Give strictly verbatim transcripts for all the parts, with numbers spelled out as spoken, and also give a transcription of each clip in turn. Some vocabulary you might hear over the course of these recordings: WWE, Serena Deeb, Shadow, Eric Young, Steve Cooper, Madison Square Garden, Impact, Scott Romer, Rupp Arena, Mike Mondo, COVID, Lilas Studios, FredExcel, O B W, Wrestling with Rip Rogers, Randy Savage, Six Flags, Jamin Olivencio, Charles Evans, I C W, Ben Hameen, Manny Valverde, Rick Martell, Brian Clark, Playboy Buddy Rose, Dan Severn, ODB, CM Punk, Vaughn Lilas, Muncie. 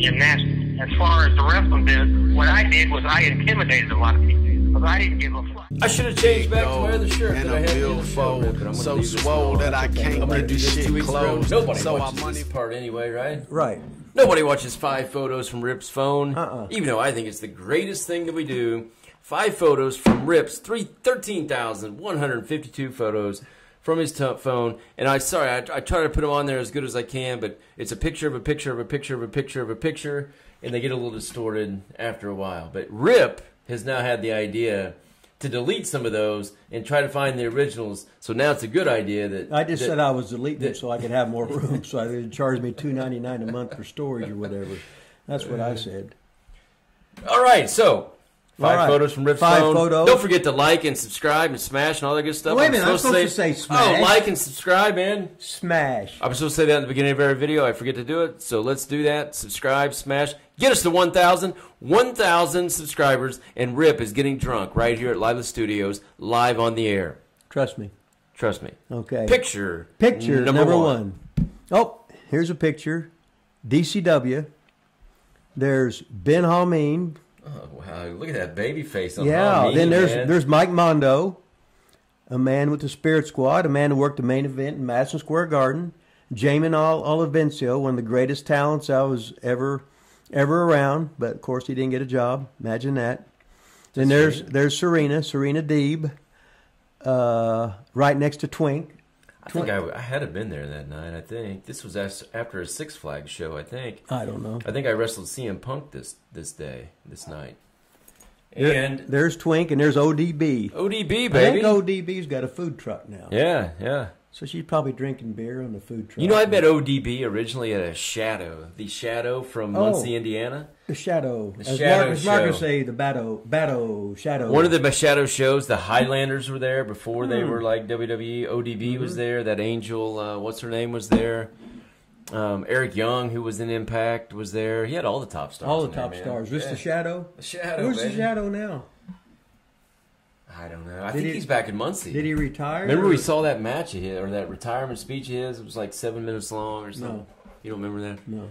gymnastics. As far as the wrestling bit, what I did was I intimidated a lot of people. I didn't give a fuck. I should have changed back to my other shirt. And a billfold so swole that I can't get this shit closed. Nobody watches this part anyway, right? Right. Nobody watches five photos from Rip's phone. Uh-uh. Even though I think it's the greatest thing that we do. Five photos from Rip's thirteen thousand one hundred fifty-two photos from his phone. And I sorry, I, I try to put them on there as good as I can, but it's a picture of a picture of a picture of a picture of a picture, and they get a little distorted after a while. But Rip has now had the idea to delete some of those and try to find the originals. So now it's a good idea that I just that, said I was deleting that, them so I could have more room, so they didn't charge me two ninety-nine a month for storage or whatever. That's what I said. All right, so five right. photos from Rip's five phone. Photos. Don't forget to like and subscribe and smash and all that good stuff. Wait a minute, I'm supposed, I'm supposed to, say, to say smash. Oh, like and subscribe, man. Smash. I'm supposed to say that at the beginning of every video. I forget to do it, so let's do that. Subscribe, smash. Get us to one thousand. one thousand subscribers, and Rip is getting drunk right here at Lilas Studios, live on the air. Trust me. Trust me. Okay. Picture. Picture number, number one. one. Oh, here's a picture. D C W. There's Ben Hameen. Oh, wow. Look at that baby face on yeah, Hameen. Yeah, then there's, there's Mike Mondo, a man with the Spirit Squad, a man who worked the main event in Madison Square Garden. Jamin Olivencio, one of the greatest talents I was ever... ever around, but of course he didn't get a job. Imagine that. Then there's there's Serena, Serena Deeb, uh, right next to Twink. I Twink. think I, I had been there that night. I think this was after a Six Flags show. I think I don't know. I think I wrestled C M Punk this this day, this night. And there, there's Twink, and there's O D B. O D B, baby. I think O D B's got a food truck now. Yeah, yeah. So she's probably drinking beer on the food truck. You know, I met O D B originally at a Shadow, the Shadow from oh, Muncie, Indiana. The Shadow. The as Shadow Mark, as Mark would say, the Battle, Battle Shadow. One of the Shadow shows, the Highlanders were there before mm. they were like W W E. O D B mm -hmm. was there. That Angel, uh, what's her name, was there. Um, Eric Young, who was in Impact, was there. He had all the top stars. All the top there, stars. Was yeah. the Shadow? The Shadow, Where's baby? the Shadow now? I don't know. I did think he, he's back in Muncie. Did he retire? Remember or? we saw that match of his, or that retirement speech of his? It was like seven minutes long or something. No. You don't remember that? No.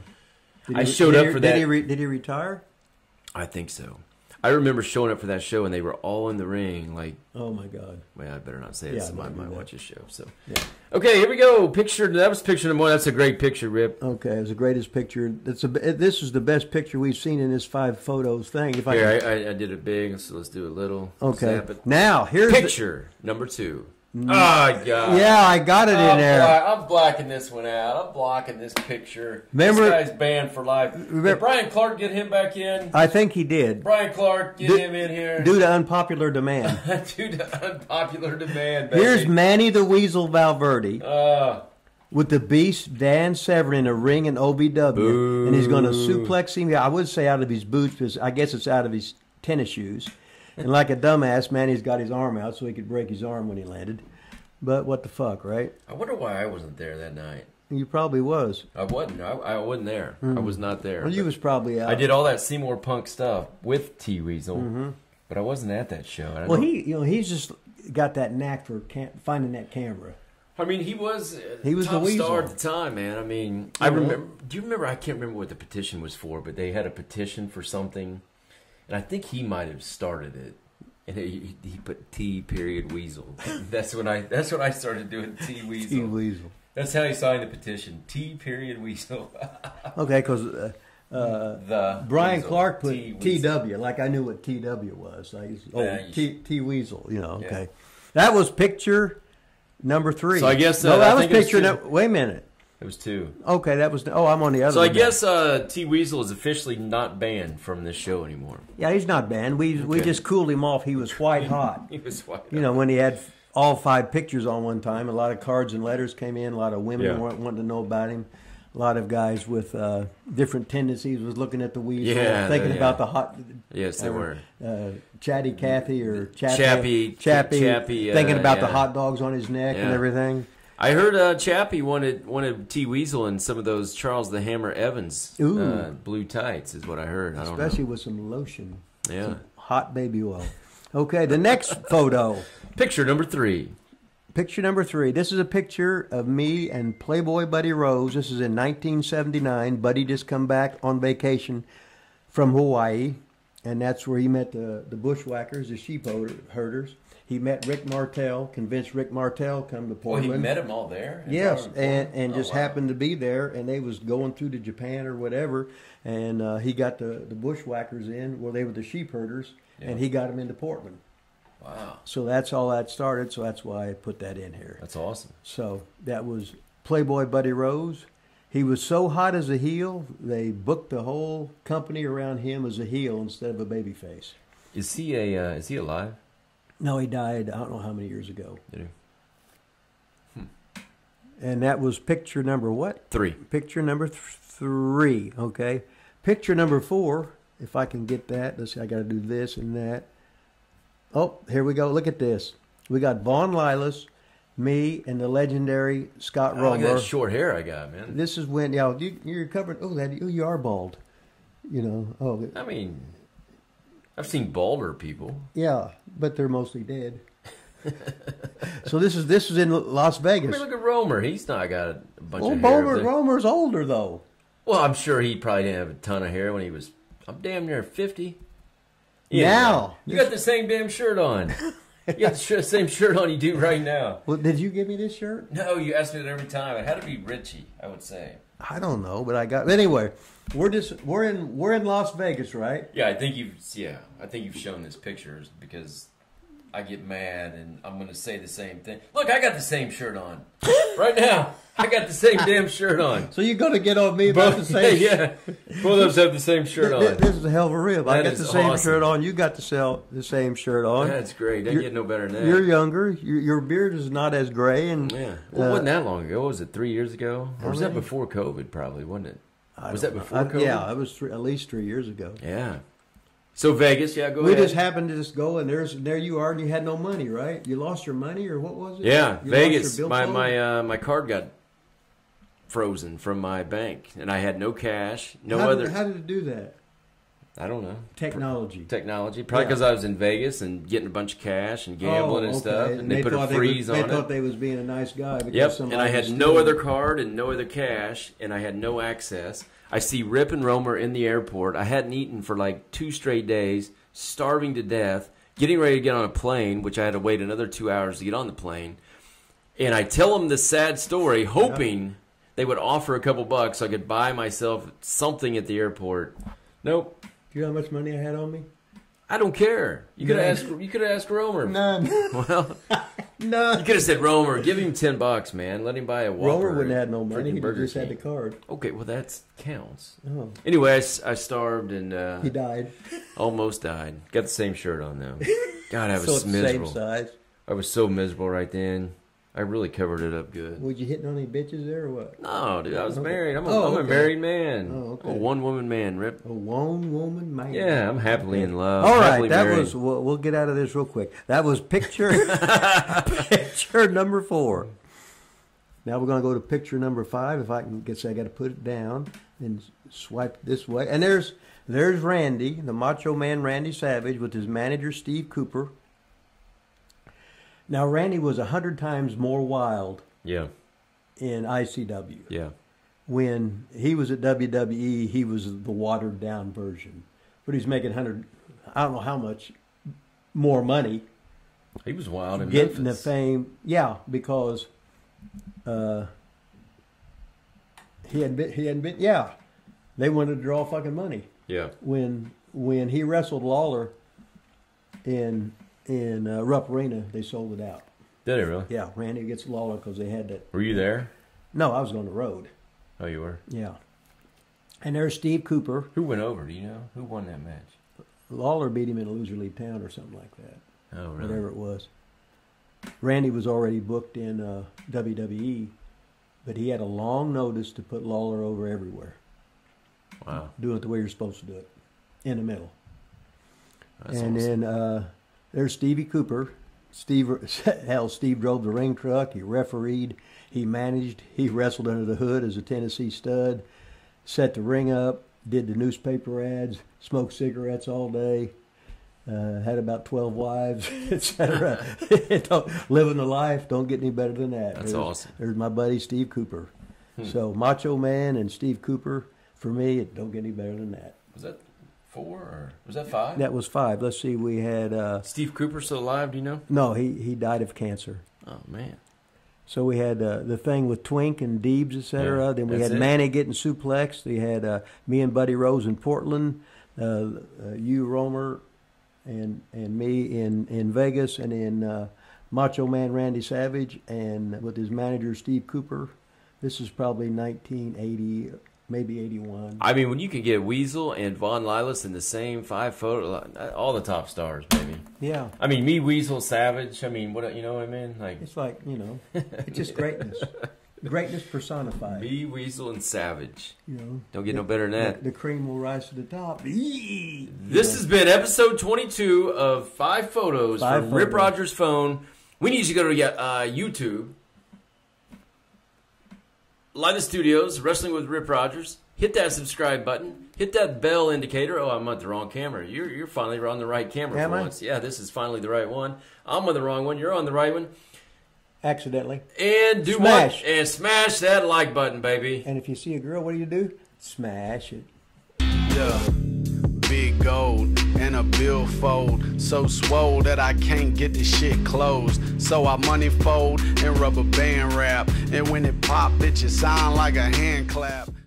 Did I he, showed up he, for that. Did he, re, did he retire? I think so. I remember showing up for that show, and they were all in the ring. Like, oh, my God. Well, I better not say this. Yeah, I might, might watch his show. So. Yeah. Okay, here we go. Picture. That was picture number one. That's a great picture, Rip. Okay, it was the greatest picture. It's a, this is the best picture we've seen in this five photos thing. If I here, can... I, I did it big, so let's do a little. Okay. Now, here's picture the... number two. Oh, God. Yeah, I got it I'm in there. Bla I'm blacking this one out. I'm blocking this picture. Remember, this guy's banned for life. Remember, did Brian Clark get him back in? I think he did. Brian Clark, get due, him in here. Due to unpopular demand. Due to unpopular demand, baby. Here's Manny the Weasel Valverde uh, with the beast Dan Severn in a ring in O B W. Boo. And he's going to suplex him. I would say out of his boots, because I guess it's out of his tennis shoes. And like a dumbass, Manny's got his arm out so he could break his arm when he landed. But what the fuck, right? I wonder why I wasn't there that night. You probably was. I wasn't. I, I wasn't there. Mm. I was not there. Well, you was probably out. I did all that Seymour Punk stuff with T Weasel, mm-hmm. but I wasn't at that show. I well, he, you know, he's just got that knack for cam finding that camera. I mean, he was he was top the Weasel star at the time, man. I mean, I remember. Do you remember? I can't remember what the petition was for, but they had a petition for something. And I think he might have started it, and he, he put T period Weasel. That's when I that's when I started doing T Weasel. T Weasel. That's how he signed the petition. T period Weasel. Okay, because uh, uh, the Brian Weasel. Clark put T, T W. Like I knew what T W was. Like, oh, yeah, T, T Weasel. You know. Okay, yeah. That was picture number three. So I guess uh, no, that I was think picture. It was no, wait a minute. It was two. Okay, that was... Oh, I'm on the other So I guess uh, T. Weasel is officially not banned from this show anymore. Yeah, he's not banned. We okay. we just cooled him off. He was white hot. He was white hot. You know, when he had all five pictures on one time, a lot of cards and letters came in, a lot of women yeah. weren't wanting to know about him. A lot of guys with uh, different tendencies was looking at the Weasel, yeah, thinking yeah. about the hot... Yes, they uh, were. Uh, Chatty Cathy or... Chappy. Chappy. Chappy, Chappy uh, thinking about yeah. the hot dogs on his neck yeah. and everything. I heard uh, Chappie wanted wanted T Weasel and some of those Charles the Hammer Evans uh, blue tights is what I heard. I don't Especially know. with some lotion, yeah, some hot baby oil. Okay, the next photo, picture number three. Picture number three. This is a picture of me and Playboy Buddy Rose. This is in nineteen seventy-nine. Buddy just come back on vacation from Hawaii, and that's where he met the, the bushwhackers, the sheep herders. He met Rick Martell, convinced Rick Martell come to Portland. Oh, he met him all there? Yes, and, and just oh, wow. happened to be there, and they was going through to Japan or whatever, and uh, he got the, the bushwhackers in. Well, they were the sheep herders, yeah. and he got them into Portland. Wow. So that's all that started, so that's why I put that in here. That's awesome. So that was Playboy Buddy Rose. He was so hot as a heel, they booked the whole company around him as a heel instead of a babyface. Is he a uh, is he alive? No, he died, I don't know how many years ago. Did he? Hmm. And that was picture number what? Three. Picture number th three, okay. Picture number four, if I can get that. Let's see, I got to do this and that. Oh, here we go. Look at this. We got Vaughn Lilas, me, and the legendary Scott Romer. Oh, look at that short hair I got, man. This is when, you know, you, you're covering, oh, that, you are bald. You know, oh. I mean, I've seen balder people. Yeah, but they're mostly dead. So this is this is in Las Vegas. I mean, look at Romer. He's not got a bunch well, of hair. Well, Romer's older, though. Well, I'm sure he probably didn't have a ton of hair when he was, I'm damn near fifty. Yeah. Now you got the same damn shirt on. You got the sh same shirt on you do right now. Well, did you give me this shirt? No, you asked me that every time. It had to be Richie, I would say. I don't know, but I got anyway. We're just we're in we're in Las Vegas, right? Yeah, I think you've yeah I think you've shown this picture because I get mad and I'm going to say the same thing. Look, I got the same shirt on right now. I got the same damn shirt on. So you're going to get on me about both, the same yeah, yeah. Both of us have the same shirt on. This, this is a hell of a rib. That I got the same awesome. shirt on. You got to sell the same shirt on. That's great. They get no better than that. You're younger. Your, your beard is not as gray. And, yeah. Well, it uh, wasn't that long ago. What was it, three years ago? Or was really? that before COVID probably, wasn't it? I was that before I, COVID? Yeah, it was three, at least three years ago. Yeah. So Vegas, yeah, go we ahead. We just happened to just go, and there's there you are, and you had no money, right? You lost your money, or what was it? Yeah, you Vegas. My my uh, my card got frozen from my bank, and I had no cash, no how other. Did, how did it do that? I don't know. Technology. Technology. Probably because yeah. I was in Vegas and getting a bunch of cash and gambling oh, and okay. stuff, and, and they, they put a freeze they was, on they it. They thought they was being a nice guy. Yep. And I had no other card and no other cash, and I had no access. I see Rip and Romer in the airport. I hadn't eaten for like two straight days, starving to death, getting ready to get on a plane, which I had to wait another two hours to get on the plane. And I tell them the sad story, hoping yeah. they would offer a couple bucks so I could buy myself something at the airport. Nope. Do you know how much money I had on me? I don't care. You could have asked. You could have asked Romer. None. Well, no. You could have said Romer, give him ten bucks, man. Let him buy a Whopper. Romer wouldn't have no money. He just had the card. Okay, well that counts. Oh. Anyway, I, I starved and uh, he died. Almost died. Got the same shirt on though. God, I was so it's miserable. Same size. I was so miserable right then. I really covered it up good. Were you hitting on any bitches there or what? No, dude. I was okay. married. I'm a, oh, I'm okay. a married man. Oh, okay. I'm a one-woman man, Rip. A one-woman man. Yeah, I'm happily in love. All right, that married. was. We'll, we'll get out of this real quick. That was picture picture number four. Now we're gonna go to picture number five. If I can guess, I got to put it down and swipe this way. And there's there's Randy, the Macho Man, Randy Savage, with his manager Steve Cooper. Now, Randy was a hundred times more wild yeah. in I C W. Yeah. When he was at W W E, he was the watered-down version. But he's making a hundred, I don't know how much, more money. He was wild in Memphis. Getting the fame. Yeah, because uh, he had been, he hadn't been, yeah. They wanted to draw fucking money. Yeah. When, when he wrestled Lawler in... In uh, Rupp Arena, they sold it out. Did they really? Yeah, Randy gets Lawler because they had that. Were you there? No, I was on the road. Oh, you were? Yeah. And there's Steve Cooper. Who went over, do you know? Who won that match? Lawler beat him in a loser league town or something like that. Oh, really? Whatever it was. Randy was already booked in uh, W W E, but he had a long notice to put Lawler over everywhere. Wow. Do it the way you're supposed to do it. In the middle. That's and awesome. then... Uh, There's Stevie Cooper. Steve, hell, Steve drove the ring truck. He refereed. He managed. He wrestled under the hood as a Tennessee stud. Set the ring up. Did the newspaper ads. Smoked cigarettes all day. Uh, had about twelve wives, et cetera Living the life, don't get any better than that. That's there's, awesome. There's my buddy Steve Cooper. Hmm. So Macho Man and Steve Cooper, for me, it don't get any better than that. Was that four or was that five? That was five. Let's see, we had... Uh, Steve Cooper still alive, do you know? No, he, he died of cancer. Oh, man. So we had uh, the thing with Twink and Deebs, et cetera. Yeah, then we had it. Manny getting suplexed. We had uh, me and Buddy Rose in Portland, uh, uh, you, Romer, and and me in, in Vegas, and in uh, Macho Man Randy Savage, and with his manager Steve Cooper. This is probably nineteen eighty, maybe eighty-one. I mean, when you can get Weasel and Von Lilas in the same five photo, all the top stars, baby. Yeah. I mean, me, Weasel, Savage. I mean, what you know what I mean? Like it's like you know, it's just greatness, greatness personified. Me, Weasel, and Savage. You know, don't get the, no better than that. The, the cream will rise to the top. Eee! This yeah. has been episode twenty-two of Five Photos five from photos. Rip Rogers' phone. We need you to go to uh, YouTube. Lilas Studios, Wrestling with Rip Rogers. Hit that subscribe button. Hit that bell indicator. Oh, I'm on the wrong camera. You're, you're finally on the right camera Am for I? once. Yeah, this is finally the right one. I'm on the wrong one. You're on the right one. Accidentally. And do smash. What? And smash that like button, baby. And if you see a girl, what do you do? Smash it. Yeah. Big gold and a billfold, so swole that I can't get this shit closed. So I money fold and rubber band wrap, and when it pop, bitches sound like a hand clap.